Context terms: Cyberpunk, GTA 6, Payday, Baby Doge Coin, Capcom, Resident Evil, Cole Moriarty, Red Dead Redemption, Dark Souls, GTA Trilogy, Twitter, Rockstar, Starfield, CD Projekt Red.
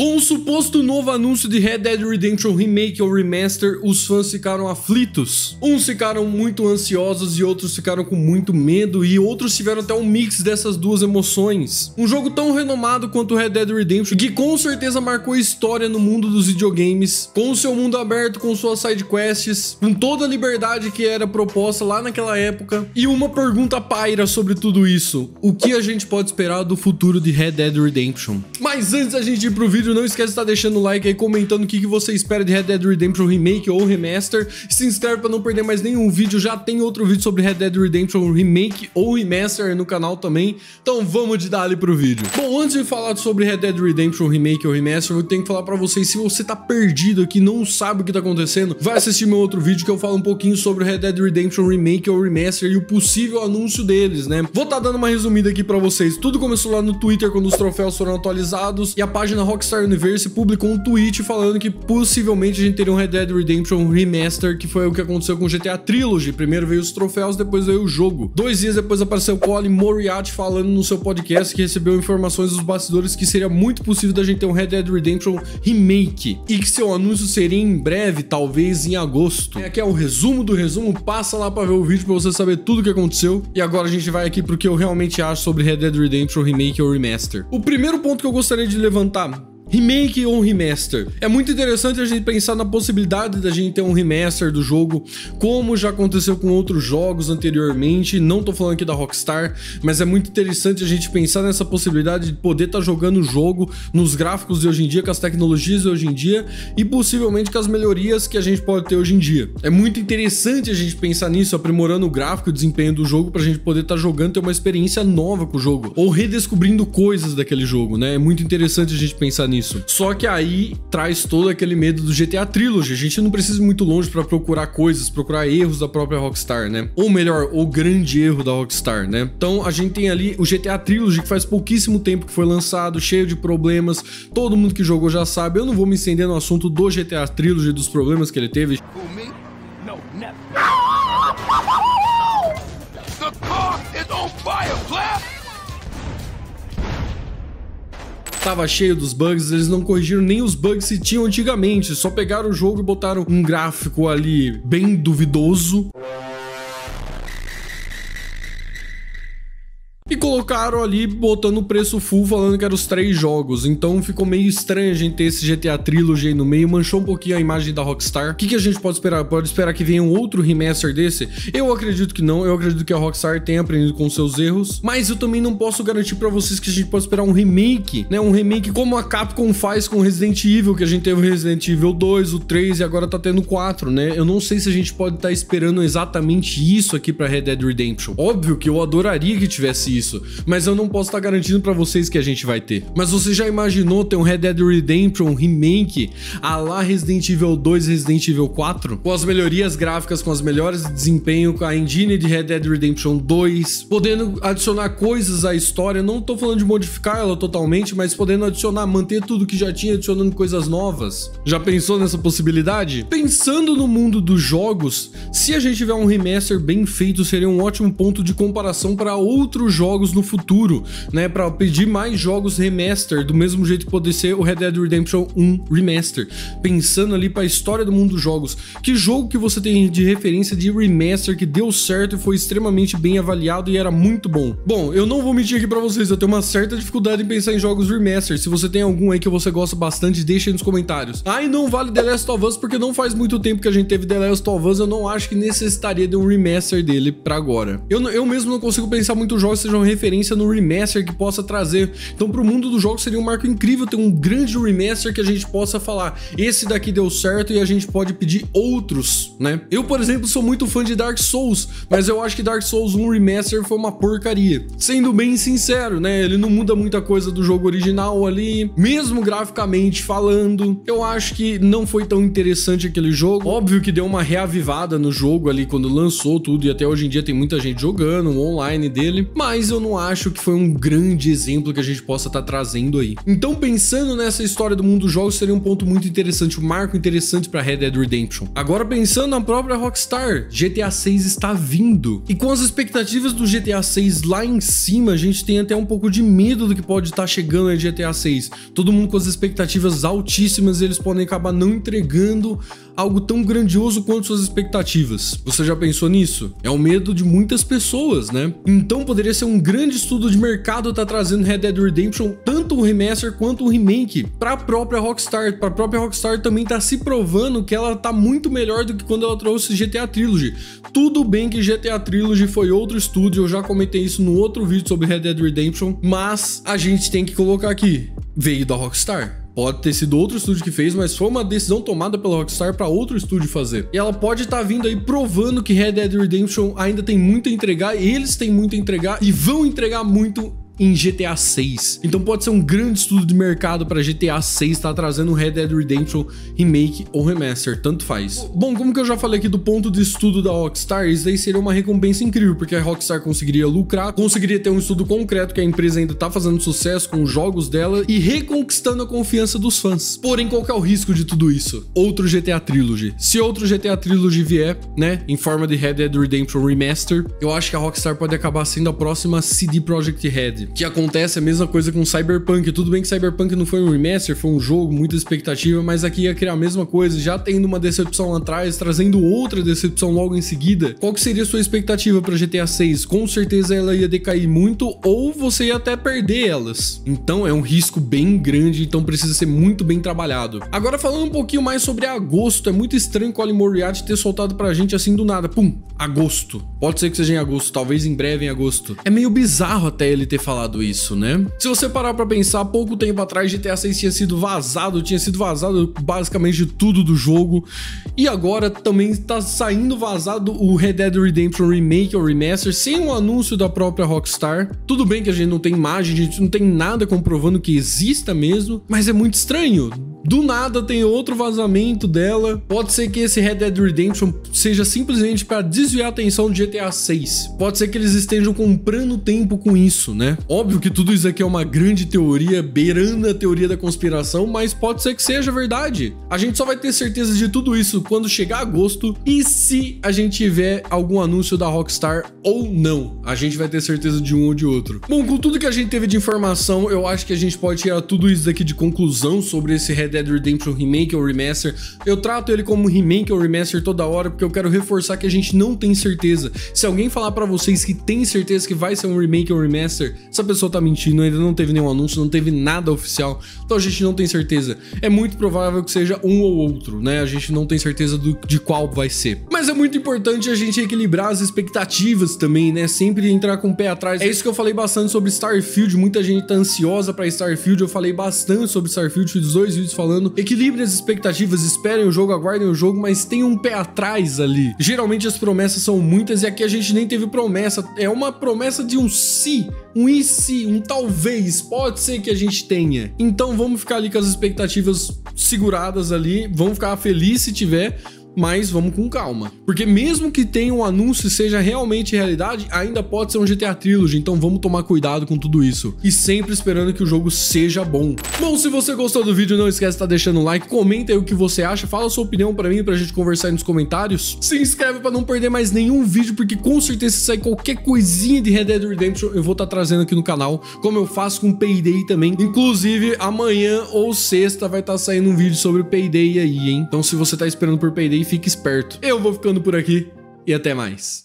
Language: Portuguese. Com o suposto novo anúncio de Red Dead Redemption Remake ou Remaster, os fãs ficaram aflitos. Uns ficaram muito ansiosos e outros ficaram com muito medo, e outros tiveram até um mix dessas duas emoções. Um jogo tão renomado quanto Red Dead Redemption, que com certeza marcou história no mundo dos videogames, com o seu mundo aberto, com suas sidequests, com toda a liberdade que era proposta lá naquela época. E uma pergunta paira sobre tudo isso: o que a gente pode esperar do futuro de Red Dead Redemption? Mas antes da gente ir pro vídeo, não esquece de estar deixando o like aí, comentando o que você espera de Red Dead Redemption Remake ou Remaster. Se inscreve para não perder mais nenhum vídeo. Já tem outro vídeo sobre Red Dead Redemption Remake ou Remaster no canal também. Então vamos de dar ali pro vídeo. Bom, antes de falar sobre Red Dead Redemption Remake ou Remaster, eu tenho que falar para vocês: se você tá perdido aqui, não sabe o que tá acontecendo, vai assistir meu outro vídeo que eu falo um pouquinho sobre Red Dead Redemption Remake ou Remaster e o possível anúncio deles, né? Vou tá dando uma resumida aqui para vocês. Tudo começou lá no Twitter, quando os troféus foram atualizados e a página Rockstar Universe publicou um tweet falando que possivelmente a gente teria um Red Dead Redemption Remaster, que foi o que aconteceu com o GTA Trilogy. Primeiro veio os troféus, depois veio o jogo. 2 dias depois apareceu Cole Moriarty falando no seu podcast que recebeu informações dos bastidores que seria muito possível da gente ter um Red Dead Redemption Remake e que seu anúncio seria em breve, talvez em agosto. Aqui é o resumo do resumo, passa lá pra ver o vídeo pra você saber tudo o que aconteceu. E agora a gente vai aqui pro que eu realmente acho sobre Red Dead Redemption Remake ou Remaster. O primeiro ponto que eu gostaria de levantar: remake ou remaster. É muito interessante a gente pensar na possibilidade da gente ter um remaster do jogo, como já aconteceu com outros jogos anteriormente. Não tô falando aqui da Rockstar, mas é muito interessante a gente pensar nessa possibilidade de poder estar jogando o jogo nos gráficos de hoje em dia, com as tecnologias de hoje em dia e possivelmente com as melhorias que a gente pode ter hoje em dia. É muito interessante a gente pensar nisso, aprimorando o gráfico e o desempenho do jogo pra gente poder estar jogando, ter uma experiência nova com o jogo, ou redescobrindo coisas daquele jogo, né? É muito interessante a gente pensar nisso. Só que aí traz todo aquele medo do GTA Trilogy. A gente não precisa ir muito longe para procurar coisas, procurar erros da própria Rockstar, né? Ou melhor, o grande erro da Rockstar, né? Então a gente tem ali o GTA Trilogy, que faz pouquíssimo tempo que foi lançado, cheio de problemas. Todo mundo que jogou já sabe. Eu não vou me estender no assunto do GTA Trilogy, dos problemas que ele teve. Tava cheio dos bugs, eles não corrigiram nem os bugs que tinham antigamente, só pegaram o jogo e botaram um gráfico ali bem duvidoso e colocaram ali, botando o preço full, falando que eram os 3 jogos. Então ficou meio estranho a gente ter esse GTA Trilogy aí no meio, manchou um pouquinho a imagem da Rockstar. O que a gente pode esperar? Pode esperar que venha um outro remaster desse? Eu acredito que não, eu acredito que a Rockstar tenha aprendido com seus erros, mas eu também não posso garantir pra vocês que a gente pode esperar um remake, né? Um remake como a Capcom faz com Resident Evil, que a gente teve o Resident Evil 2, o 3 e agora tá tendo o 4, né? Eu não sei se a gente pode estar esperando exatamente isso aqui pra Red Dead Redemption. Óbvio que eu adoraria que tivesse isso, mas eu não posso estar garantindo pra vocês que a gente vai ter. Mas você já imaginou ter um Red Dead Redemption Remake à la Resident Evil 2 e Resident Evil 4? Com as melhorias gráficas, com as melhores de desempenho, com a engine de Red Dead Redemption 2, podendo adicionar coisas à história. Não tô falando de modificar ela totalmente, mas podendo adicionar, manter tudo que já tinha, adicionando coisas novas. Já pensou nessa possibilidade? Pensando no mundo dos jogos, se a gente tiver um remaster bem feito, seria um ótimo ponto de comparação para outros jogos no futuro, né, pra pedir mais jogos remaster, do mesmo jeito que pode ser o Red Dead Redemption 1 Remaster. Pensando ali pra história do mundo dos jogos, que jogo que você tem de referência de remaster que deu certo e foi extremamente bem avaliado e era muito bom? Bom, eu não vou mentir aqui pra vocês, eu tenho uma certa dificuldade em pensar em jogos remaster. Se você tem algum aí que você gosta bastante, deixa aí nos comentários. Ah, e não vale The Last of Us, porque não faz muito tempo que a gente teve The Last of Us, eu não acho que necessitaria de um remaster dele pra agora. Eu mesmo não consigo pensar muitos jogos que sejam referência no remaster que possa trazer. Então pro mundo dos jogos seria um marco incrível ter um grande remaster que a gente possa falar: esse daqui deu certo e a gente pode pedir outros, né? Eu, por exemplo, sou muito fã de Dark Souls, mas eu acho que Dark Souls 1 Remaster foi uma porcaria. Sendo bem sincero, né? Ele não muda muita coisa do jogo original ali, mesmo graficamente falando. Eu acho que não foi tão interessante aquele jogo. Óbvio que deu uma reavivada no jogo ali quando lançou tudo, e até hoje em dia tem muita gente jogando o online dele, mas eu eu não acho que foi um grande exemplo que a gente possa estar trazendo aí. Então, pensando nessa história do mundo dos jogos, seria um ponto muito interessante, um marco interessante para Red Dead Redemption. Agora, pensando na própria Rockstar, GTA 6 está vindo. E com as expectativas do GTA 6 lá em cima, a gente tem até um pouco de medo do que pode estar chegando em GTA 6. Todo mundo com as expectativas altíssimas, e eles podem acabar não entregando algo tão grandioso quanto suas expectativas. Você já pensou nisso? É o medo de muitas pessoas, né? Então poderia ser um grande estudo de mercado tá trazendo Red Dead Redemption, tanto o remaster quanto o remake, para a própria Rockstar. Para a própria Rockstar também tá se provando que ela tá muito melhor do que quando ela trouxe GTA Trilogy. Tudo bem que GTA Trilogy foi outro estúdio, eu já comentei isso no outro vídeo sobre Red Dead Redemption, mas a gente tem que colocar aqui, veio da Rockstar. Pode ter sido outro estúdio que fez, mas foi uma decisão tomada pela Rockstar para outro estúdio fazer. E ela pode estar vindo aí provando que Red Dead Redemption ainda tem muito a entregar, eles têm muito a entregar e vão entregar muito em GTA 6. Então pode ser um grande estudo de mercado para GTA 6 tá trazendo Red Dead Redemption remake ou remaster, tanto faz. Bom, como que eu já falei aqui do ponto de estudo da Rockstar, isso daí seria uma recompensa incrível, porque a Rockstar conseguiria lucrar, conseguiria ter um estudo concreto que a empresa ainda tá fazendo sucesso com os jogos dela e reconquistando a confiança dos fãs. Porém, qual que é o risco de tudo isso? Outro GTA Trilogy. Se outro GTA Trilogy vier, né, em forma de Red Dead Redemption Remaster, eu acho que a Rockstar pode acabar sendo a próxima CD Projekt Red. Que acontece a mesma coisa com Cyberpunk. Tudo bem que Cyberpunk não foi um remaster, foi um jogo, muita expectativa, mas aqui ia criar a mesma coisa, já tendo uma decepção lá atrás, trazendo outra decepção logo em seguida. Qual que seria a sua expectativa para GTA 6? Com certeza ela ia decair muito, ou você ia até perder elas. Então é um risco bem grande, então precisa ser muito bem trabalhado. Agora, falando um pouquinho mais sobre agosto, é muito estranho o Cole Moriarty ter soltado pra gente assim do nada, pum, agosto. Pode ser que seja em agosto, talvez em breve em agosto. É meio bizarro até ele ter falado isso, né? Se você parar pra pensar, pouco tempo atrás GTA 6 tinha sido vazado basicamente de tudo do jogo, e agora também tá saindo vazado o Red Dead Redemption Remake ou Remaster, sem um anúncio da própria Rockstar. Tudo bem que a gente não tem imagem, a gente não tem nada comprovando que exista mesmo, mas é muito estranho. Do nada tem outro vazamento dela. Pode ser que esse Red Dead Redemption seja simplesmente para desviar a atenção de GTA 6. Pode ser que eles estejam comprando tempo com isso, né? Óbvio que tudo isso aqui é uma grande teoria, beirando a teoria da conspiração, mas pode ser que seja verdade. A gente só vai ter certeza de tudo isso quando chegar agosto, e se a gente tiver algum anúncio da Rockstar ou não. A gente vai ter certeza de um ou de outro. Bom, com tudo que a gente teve de informação, eu acho que a gente pode tirar tudo isso daqui de conclusão sobre esse Red Dead Redemption Remake ou Remaster. Eu trato ele como Remake ou Remaster toda hora, porque eu quero reforçar que a gente não tem certeza. Se alguém falar pra vocês que tem certeza que vai ser um Remake ou Remaster, essa pessoa tá mentindo, ainda não teve nenhum anúncio, não teve nada oficial, então a gente não tem certeza. É muito provável que seja um ou outro, né? A gente não tem certeza de qual vai ser. Mas é muito importante a gente equilibrar as expectativas também, né? Sempre entrar com o pé atrás. É isso que eu falei bastante sobre Starfield, muita gente tá ansiosa pra Starfield, eu falei bastante sobre Starfield, fiz dois vídeos falando, equilibrem as expectativas, esperem o jogo, aguardem o jogo, mas tenham um pé atrás ali. Geralmente as promessas são muitas, e aqui a gente nem teve promessa, é uma promessa de um se, um e se, um talvez, pode ser que a gente tenha. Então vamos ficar ali com as expectativas seguradas ali, vamos ficar feliz se tiver, mas vamos com calma, porque mesmo que tenha um anúncio e seja realmente realidade, ainda pode ser um GTA Trilogy, então vamos tomar cuidado com tudo isso, e sempre esperando que o jogo seja bom. Bom, se você gostou do vídeo, não esquece de estar deixando o like, comenta aí o que você acha, fala a sua opinião pra mim, pra gente conversar aí nos comentários. Se inscreve pra não perder mais nenhum vídeo, porque com certeza se sair qualquer coisinha de Red Dead Redemption, eu vou estar trazendo aqui no canal, como eu faço com Payday também. Inclusive, amanhã ou sexta vai estar saindo um vídeo sobre Payday aí, hein? Então se você tá esperando por Payday, fique esperto. Eu vou ficando por aqui e até mais.